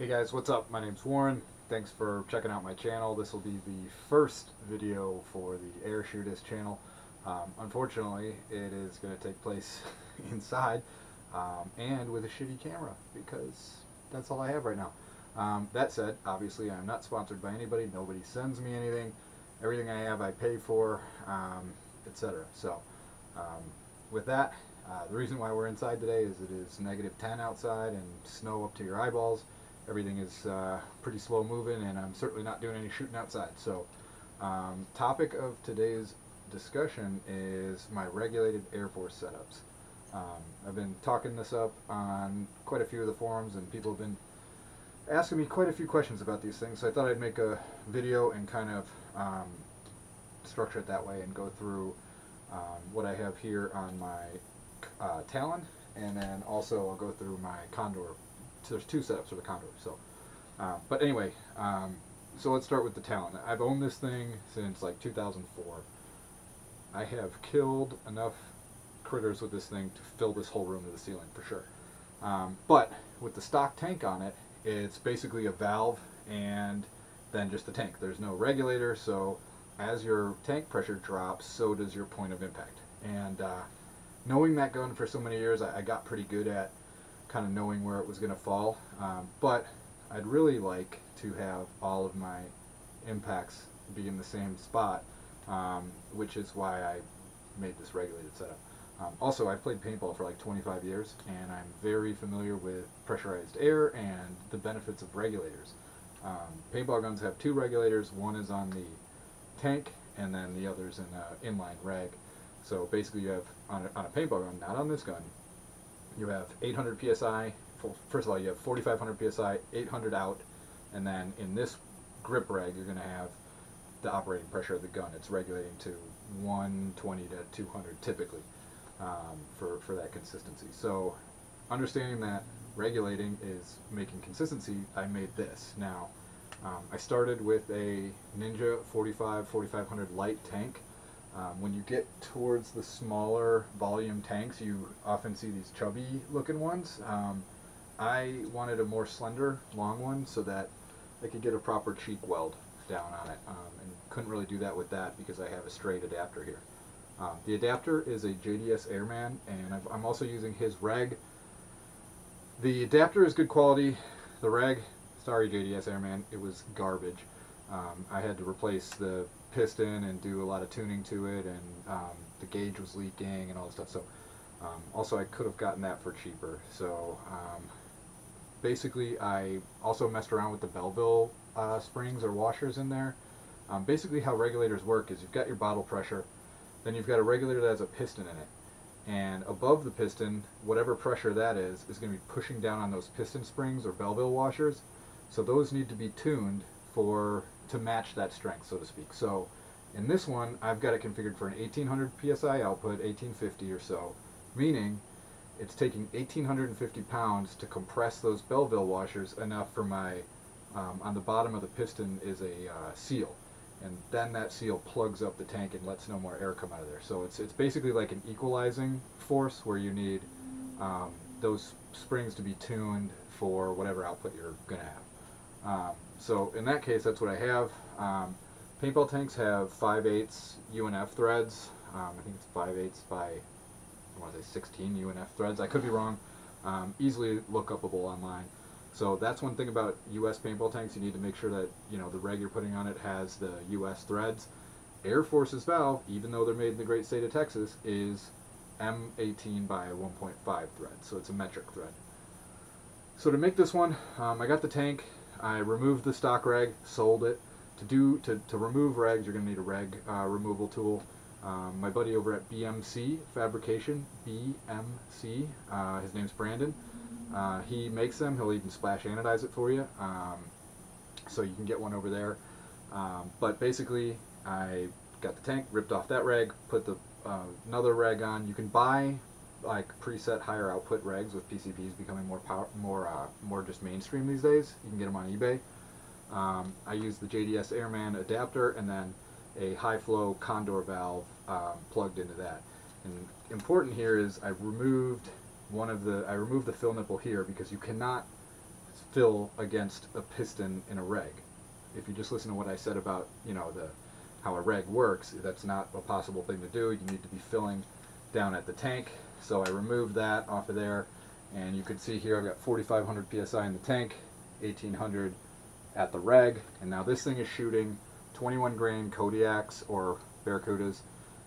Hey guys, what's up? My name's Warren. Thanks for checking out my channel. This will be the first video for the Air Shootist channel. Unfortunately, it is going to take place inside and with a shitty camera because that's all I have right now. That said, obviously I'm not sponsored by anybody. Nobody sends me anything. Everything I have I pay for, etc. So with that, the reason why we're inside today is it is -10 outside and snow up to your eyeballs. Everything is pretty slow moving, and I'm certainly not doing any shooting outside. So topic of today's discussion is my regulated Air Force setups. I've been talking this up on quite a few of the forums, and people have been asking me quite a few questions about these things, so I thought I'd make a video and kind of structure it that way and go through what I have here on my Talon, and then also I'll go through my Condor. So there's two setups for the Condor. So, but anyway, so let's start with the Talon. I've owned this thing since like 2004. I have killed enough critters with this thing to fill this whole room to the ceiling for sure. But with the stock tank on it, it's basically a valve and then just the tank. There's no regulator, so as your tank pressure drops, so does your point of impact. And knowing that gun for so many years, I got pretty good at kind of knowing where it was going to fall, but I'd really like to have all of my impacts be in the same spot, which is why I made this regulated setup. Also, I've played paintball for like 25 years, and I'm very familiar with pressurized air and the benefits of regulators. Paintball guns have two regulators. One is on the tank, and then the other is in an inline reg. So basically you have, on a paintball gun, not on this gun, you have 800 psi. First of all, you have 4,500 psi, 800 out, and then in this grip reg, you're going to have the operating pressure of the gun. It's regulating to 120 to 200 typically for that consistency. So, understanding that regulating is making consistency, I made this. Now, I started with a Ninja 45-4500 light tank. When you get towards the smaller volume tanks, you often see these chubby looking ones. I wanted a more slender, long one so that I could get a proper cheek weld down on it, and couldn't really do that with that because I have a straight adapter here. The adapter is a JDS Airman, and I'm also using his reg. The adapter is good quality. The reg, sorry JDS Airman, it was garbage. I had to replace the piston and do a lot of tuning to it, and the gauge was leaking and all this stuff. So also I could have gotten that for cheaper. So basically I also messed around with the Belleville springs or washers in there. Basically how regulators work is you've got your bottle pressure, then you've got a regulator that has a piston in it, and above the piston, whatever pressure that is going to be pushing down on those piston springs or Belleville washers. So those need to be tuned to match that strength, so to speak. So in this one, I've got it configured for an 1800 psi output, 1850 or so, meaning it's taking 1850 pounds to compress those Belleville washers enough for my, on the bottom of the piston is a seal, and then that seal plugs up the tank and lets no more air come out of there. So it's basically like an equalizing force where you need those springs to be tuned for whatever output you're going to have. So in that case, that's what I have. Paintball tanks have 5/8 UNF threads. I think it's 5/8 by, I want to say 16 UNF threads. I could be wrong. Easily look upable online. So that's one thing about U.S. paintball tanks. You need to make sure that the reg you're putting on it has the U.S. threads. Air Force's valve, even though they're made in the great state of Texas, is M18 by 1.5 thread. So it's a metric thread. So to make this one, I got the tank. I removed the stock reg, sold it. To remove regs, you're going to need a reg removal tool. My buddy over at BMC Fabrication, BMC, his name's Brandon. He makes them. He'll even splash anodize it for you. So you can get one over there. But basically, I got the tank, ripped off that reg, put the another reg on. You can buy like preset higher output regs with PCBs becoming more just mainstream these days. You can get them on eBay. I use the JDS Airman adapter and then a high flow Condor valve plugged into that. And important here is I removed the fill nipple here because you cannot still against a piston in a reg. If you just listen to what I said about, you know, how a reg works, that's not a possible thing to do. You need to be filling down at the tank. So I removed that off of there, and you can see here I've got 4,500 psi in the tank, 1,800 at the reg, and now this thing is shooting 21 grain Kodiaks or Barracudas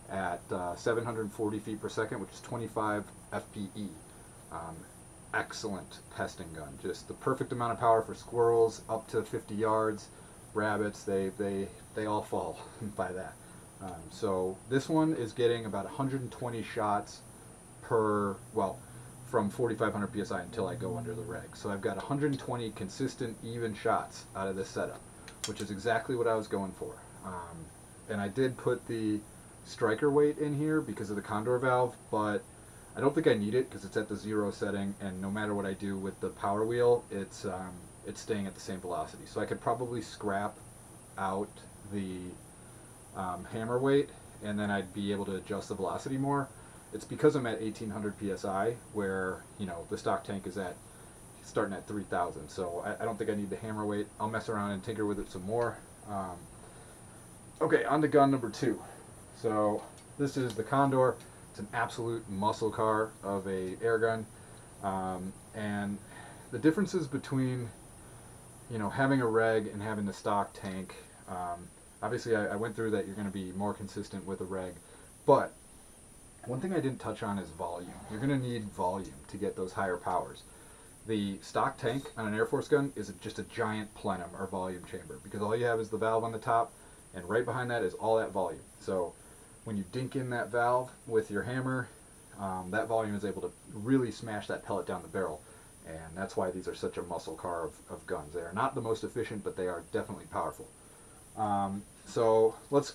at 740 feet per second, which is 25 FPE. Excellent pesting gun, just the perfect amount of power for squirrels up to 50 yards. Rabbits, they all fall by that. So this one is getting about 120 shots per, well, from 4,500 psi until I go under the reg. So I've got 120 consistent, even shots out of this setup, which is exactly what I was going for. And I did put the striker weight in here because of the Condor valve, but I don't think I need it because it's at the 0 setting, and no matter what I do with the power wheel, it's staying at the same velocity. So I could probably scrap out the hammer weight, and then I'd be able to adjust the velocity more. It's because I'm at 1,800 psi, where, you know, the stock tank is at starting at 3,000. So I don't think I need the hammer weight. I'll mess around and tinker with it some more. Okay, on to gun number 2. So this is the Condor. It's an absolute muscle car of a air gun, and the differences between, you know, having a reg and having the stock tank. Obviously, I went through that. You're going to be more consistent with a reg, but one thing I didn't touch on is volume. You're going to need volume to get those higher powers. The stock tank on an Air Force gun is just a giant plenum or volume chamber, because all you have is the valve on the top, and right behind that is all that volume. So when you dink in that valve with your hammer, that volume is able to really smash that pellet down the barrel. And that's why these are such a muscle car of guns. They are not the most efficient, but they are definitely powerful. So let's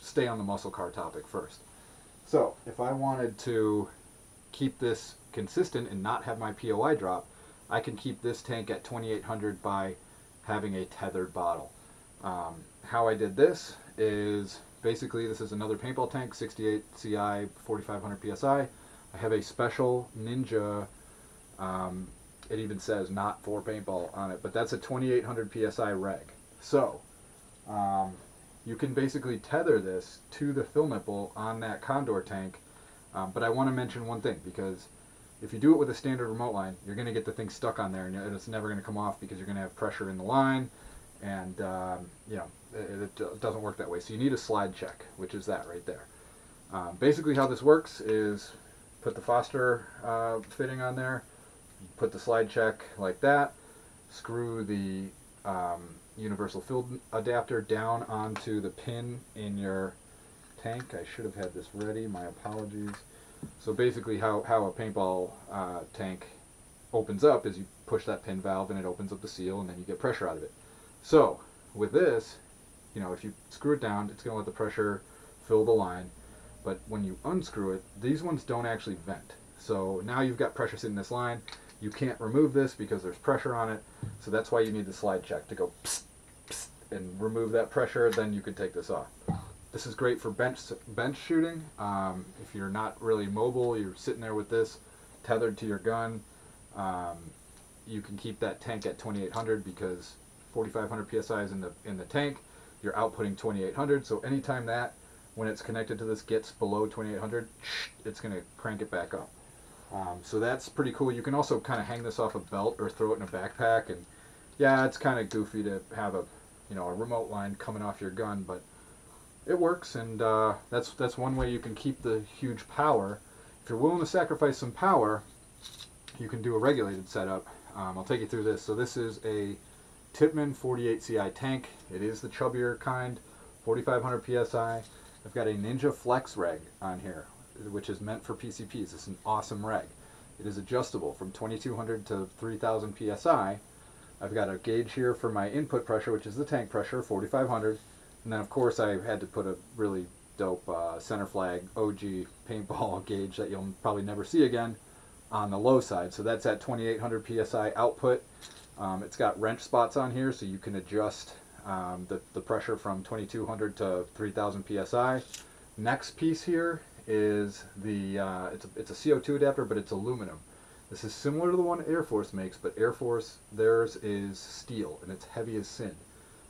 stay on the muscle car topic first. So if I wanted to keep this consistent and not have my POI drop, I can keep this tank at 2,800 by having a tethered bottle. How I did this is, basically, this is another paintball tank, 68 CI, 4,500 psi. I have a special Ninja. It even says not for paintball on it, but that's a 2,800 psi reg. So you can basically tether this to the fill nipple on that Condor tank. But I want to mention one thing, because if you do it with a standard remote line, you're going to get the thing stuck on there, and it's never going to come off because you're going to have pressure in the line, and you know, it doesn't work that way. So you need a slide check, which is that right there. Basically, how this works is put the Foster fitting on there. Put the slide check like that, screw the universal field adapter down onto the pin in your tank. I should have had this ready, my apologies. So basically how a paintball tank opens up is you push that pin valve and it opens up the seal, and then you get pressure out of it. So with this, you know, if you screw it down, it's going to let the pressure fill the line, but when you unscrew it, these ones don't actually vent. So now you've got pressure sitting in this line. You can't remove this because there's pressure on it. So that's why you need the slide check to go psst, psst, and remove that pressure. Then you can take this off. This is great for bench shooting. If you're not really mobile, you're sitting there with this tethered to your gun. You can keep that tank at 2,800 because 4,500 psi is in the tank. You're outputting 2,800. So anytime that, when it's connected to this, gets below 2,800, it's going to crank it back up. So that's pretty cool. You can also kind of hang this off a belt or throw it in a backpack, and yeah, it's kind of goofy to have a, you know, a remote line coming off your gun, but it works, and that's one way you can keep the huge power. If you're willing to sacrifice some power, you can do a regulated setup. I'll take you through this. So this is a Tippmann 48 CI tank. It is the chubbier kind, 4,500 psi. I've got a Ninja Flex reg on here, which is meant for PCPs. It's an awesome reg. It is adjustable from 2,200 to 3,000 psi. I've got a gauge here for my input pressure, which is the tank pressure, 4,500. And then, of course, I had to put a really dope CenterFlag OG paintball gauge that you'll probably never see again on the low side. So that's at 2,800 psi output. It's got wrench spots on here, so you can adjust the pressure from 2,200 to 3,000 psi. Next piece here is the it's a CO2 adapter, but it's aluminum. This is similar to the one Air Force makes, but Air Force, theirs is steel, and it's heavy as sin.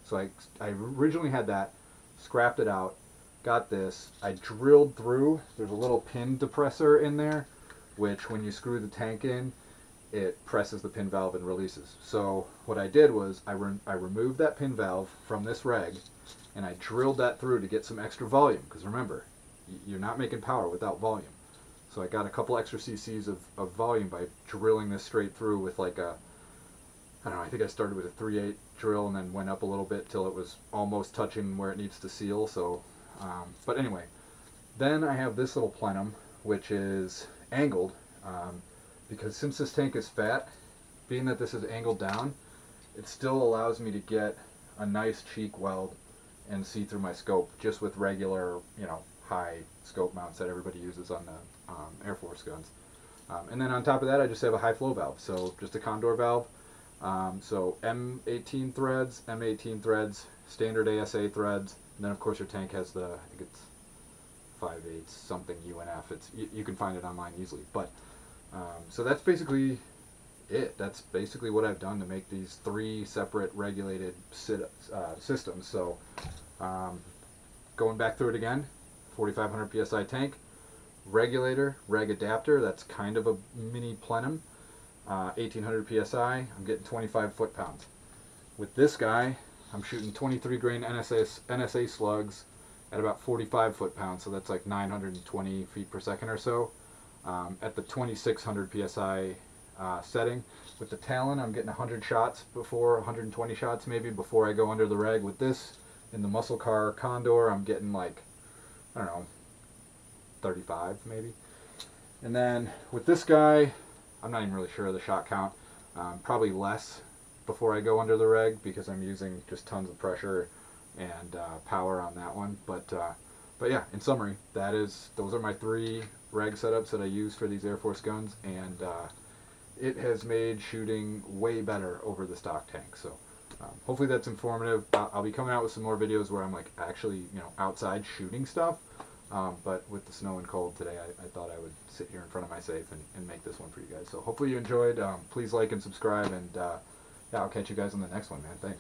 So I originally had that, scrapped it out, got this. I drilled through. There's a little pin depressor in there, which when you screw the tank in, it presses the pin valve and releases. So what I did was I removed that pin valve from this rag, and I drilled that through to get some extra volume, because remember, you're not making power without volume. So I got a couple extra cc's of volume by drilling this straight through with like a, I don't know, I think I started with a 3/8 drill and then went up a little bit till it was almost touching where it needs to seal. So, but anyway, then I have this little plenum, which is angled, because since this tank is fat, being that this is angled down, it still allows me to get a nice cheek weld and see through my scope just with regular, you know, high scope mounts that everybody uses on the Air Force guns. And then on top of that, I just have a high flow valve, so just a Condor valve. So M18 threads, M18 threads, standard ASA threads, and then of course your tank has the, I think it's 5/8 something UNF. It's, you can find it online easily. But so that's basically it. That's basically what I've done to make these three separate regulated systems. So going back through it again, 4,500 psi tank, regulator, reg adapter, that's kind of a mini plenum, 1,800 psi, I'm getting 25 foot-pounds. With this guy, I'm shooting 23 grain NSA slugs at about 45 foot-pounds, so that's like 920 feet per second or so, at the 2,600 psi setting. With the Talon, I'm getting 100 shots before, 120 shots maybe, before I go under the reg. With this, in the muscle car Condor, I'm getting like, I don't know, 35 maybe. And then with this guy, I'm not even really sure of the shot count, probably less before I go under the reg because I'm using just tons of pressure and power on that one. But yeah, in summary, that is, those are my three reg setups that I use for these Air Force guns, and it has made shooting way better over the stock tank. So hopefully that's informative. I'll be coming out with some more videos where I'm like actually, you know, outside shooting stuff. But with the snow and cold today, I thought I would sit here in front of my safe and make this one for you guys. So hopefully you enjoyed. Please like and subscribe, and yeah, I'll catch you guys on the next one, man. Thanks.